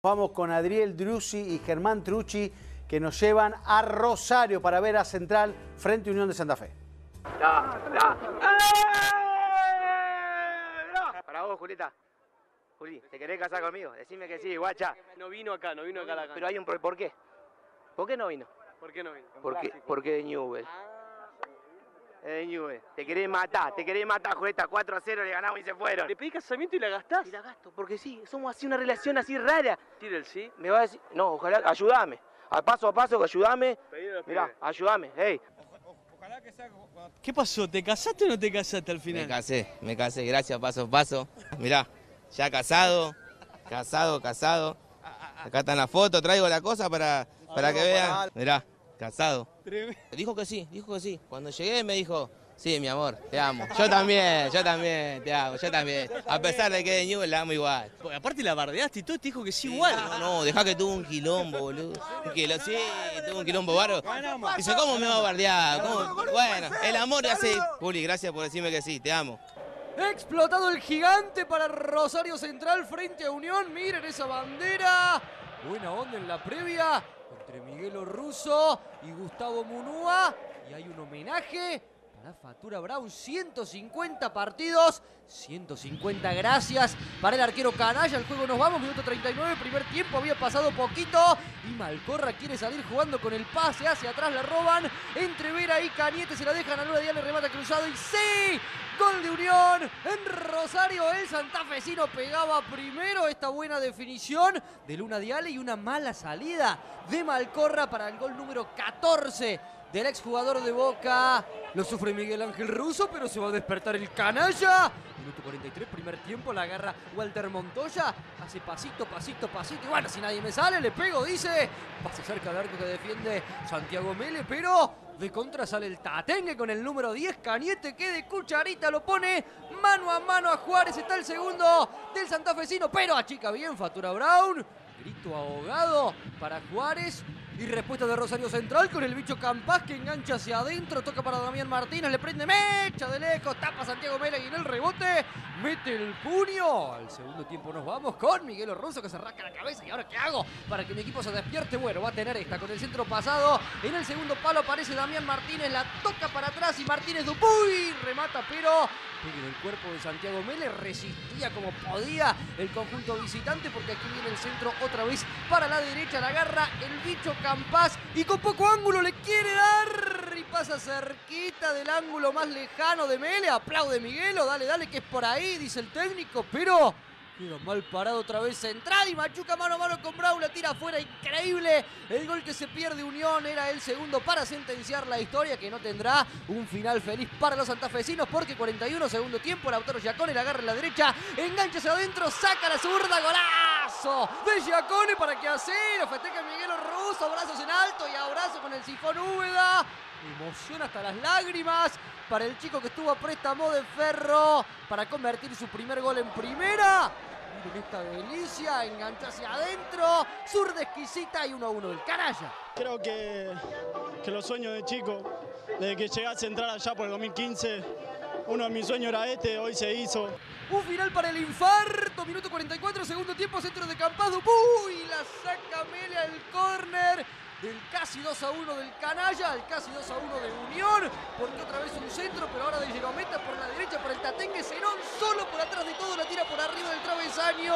Vamos con Adriel Drucci y Germán Trucci, que nos llevan a Rosario para ver a Central frente a Unión de Santa Fe. Para vos, Julieta. Juli, ¿te querés casar conmigo? Decime que sí, guacha. No vino acá a la cancha. Pero hay un por qué. ¿Por qué no vino? Porque de Newell. Te querés matar, Julieta. 4-0, le ganamos y se fueron. Le pedí casamiento y la gastás. Y la gasto, porque sí, somos así, una relación así rara. Tira el sí. Me va a decir, no, ojalá, ayúdame. A paso, ayúdame. Mirá, ayúdame, hey. Ojalá que sea... ¿Qué pasó? ¿Te casaste o no te casaste al final? Me casé, gracias, paso a paso. Mirá, ya casado. Acá están las fotos, traigo la cosa para que vean. Mirá. Casado. Dijo que sí. Cuando llegué me dijo, sí, mi amor, te amo. Yo también. A pesar de que de Newell la amo igual. Porque aparte la bardeaste y todo, te dijo que sí igual. No, dejá que tuvo un quilombo, boludo. Sí, tuvo un quilombo barro. Dice, ¿cómo me va a bardear? ¿Cómo? Bueno, el amor hace... Juli, gracias por decirme que sí, te amo. Explotado el gigante para Rosario Central frente a Unión. Miren esa bandera. Buena onda en la previa. Entre Miguel Russo y Gustavo Munúa. Y hay un homenaje para Fatura Brown. 150 partidos, 150 gracias para el arquero canalla. Al juego nos vamos, minuto 39, primer tiempo, había pasado poquito. Y Malcorra quiere salir jugando con el pase hacia atrás, la roban. Entre Vera y Cañete se la dejan a Luna Diale, remata cruzado y ¡sí! Gol de Unión en Rosario, el santafesino pegaba primero. Esta buena definición de Luna Diale y una mala salida de Malcorra para el gol número 14 del exjugador de Boca. Lo sufre Miguel Ángel Russo, pero se va a despertar el canalla. Minuto 43, primer tiempo, la agarra Walter Montoya. Hace pasito. Y bueno, si nadie me sale, le pego, dice. Pasa cerca del arco que defiende Santiago Mele, pero... de contra sale el Tatengue con el número 10, Cañete, que de cucharita lo pone mano a mano a Juárez. Está el segundo del santafesino, pero achica bien Fatura Brown. Grito ahogado para Juárez. Y respuesta de Rosario Central con el bicho Campas, que engancha hacia adentro. Toca para Damián Martínez, le prende mecha de lejos. Tapa Santiago Mele y en el rebote mete el puño. Al segundo tiempo nos vamos con Miguel Russo, que se rasca la cabeza. ¿Y ahora qué hago para que mi equipo se despierte? Bueno, va a tener esta con el centro pasado. En el segundo palo aparece Damián Martínez, la toca para atrás y Martínez Dupuy remata, pero... en el cuerpo de Santiago Mele resistía como podía el conjunto visitante, porque aquí viene el centro otra vez para la derecha, la agarra el bicho Campas y con poco ángulo le quiere dar y pasa cerquita del ángulo más lejano de Mele. Aplaude Miguelo, dale que es por ahí, dice el técnico, pero queda mal parado otra vez Central y machuca mano a mano con Braúl, la tira afuera, increíble el gol que se pierde. Unión era el segundo para sentenciar la historia, que no tendrá un final feliz para los santafesinos, porque 41, segundo tiempo, Lautaro Giaccone la agarra en la derecha, engancha hacia adentro, saca la zurda, golazo de Giaccone para que así lo festeja Miguel Russo, brazos en alto y abrazo con el Sifón Úbeda. Emoción hasta las lágrimas para el chico que estuvo a préstamo de Ferro para convertir su primer gol en primera. Miren esta delicia, engancha hacia adentro, zurda exquisita y 1-1 del canalla. Creo que los sueños de chico, desde que llegué a Central allá por el 2015, uno de mis sueños era este, hoy se hizo. Un final para el infarto, minuto 44, segundo tiempo, centro de Campas, Dupuy, la saca Mele al córner. Del casi 2-1 del canalla, al casi 2-1 de Unión, porque otra vez un centro, pero ahora de Llegometa por la derecha para el Tatengue, Senón solo por atrás de todo, la tira por arriba del travesaño.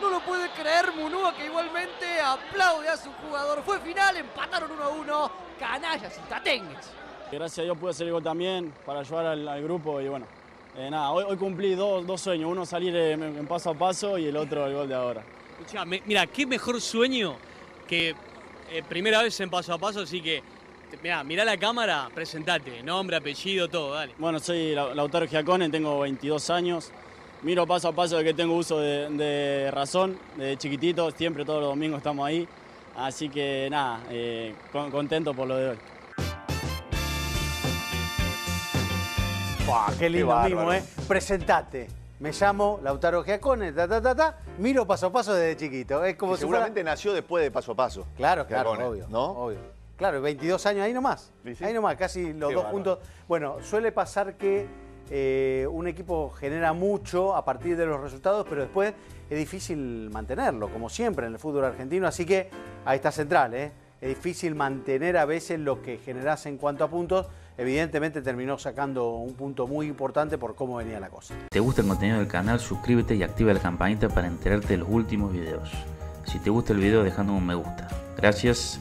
No lo puede creer Munúa, que igualmente aplaude a su jugador. Fue final, empataron 1-1, canallas y Tatengues. Gracias a Dios pude hacer el gol también para ayudar al grupo y bueno, nada, hoy cumplí dos sueños, uno salir en paso a paso y el otro el gol de ahora. Escuchá, mira, qué mejor sueño que... primera vez en paso a paso, así que mirá la cámara, presentate, nombre, apellido, todo, dale. Bueno, soy Lautaro Giaccone, tengo 22 años, miro paso a paso de que tengo uso de razón, de chiquitito, siempre todos los domingos estamos ahí, así que nada, contento por lo de hoy. Buah, qué lindo mismo, presentate. Me llamo Lautaro Giaccone, miro paso a paso desde chiquito. Es como seguramente fuera... nació después de paso a paso. Claro, obvio, ¿no? Obvio. Claro, 22 años, ahí nomás. ¿Sí? Ahí nomás, casi los dos juntos. Bueno, suele pasar que un equipo genera mucho a partir de los resultados, pero después es difícil mantenerlo, como siempre en el fútbol argentino. Así que ahí está Central, ¿eh? Es difícil mantener a veces lo que generás en cuanto a puntos. Evidentemente terminó sacando un punto muy importante por cómo venía la cosa. Si te gusta el contenido del canal, suscríbete y activa la campanita para enterarte de los últimos videos. Si te gusta el video, dejando un me gusta. Gracias.